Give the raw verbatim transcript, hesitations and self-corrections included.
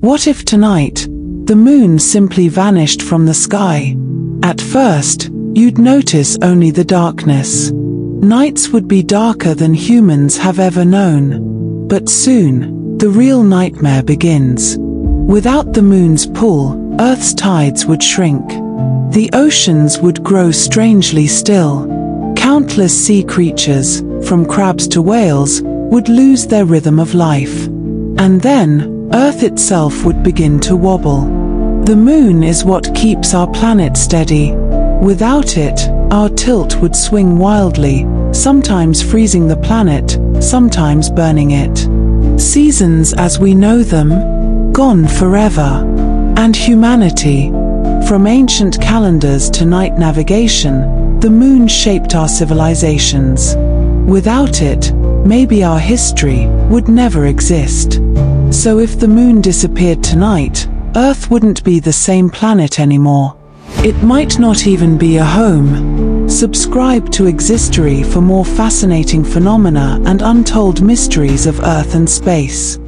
What if tonight, the moon simply vanished from the sky? At first, you'd notice only the darkness. Nights would be darker than humans have ever known. But soon, the real nightmare begins. Without the moon's pull, Earth's tides would shrink. The oceans would grow strangely still. Countless sea creatures, from crabs to whales, would lose their rhythm of life. And then, Earth itself would begin to wobble. The moon is what keeps our planet steady. Without it, our tilt would swing wildly, sometimes freezing the planet, sometimes burning it. Seasons as we know them, gone forever. And humanity. From ancient calendars to night navigation, the moon shaped our civilizations. Without it, maybe our history would never exist. So if the moon disappeared tonight, Earth wouldn't be the same planet anymore. It might not even be a home. Subscribe to Existary for more fascinating phenomena and untold mysteries of Earth and space.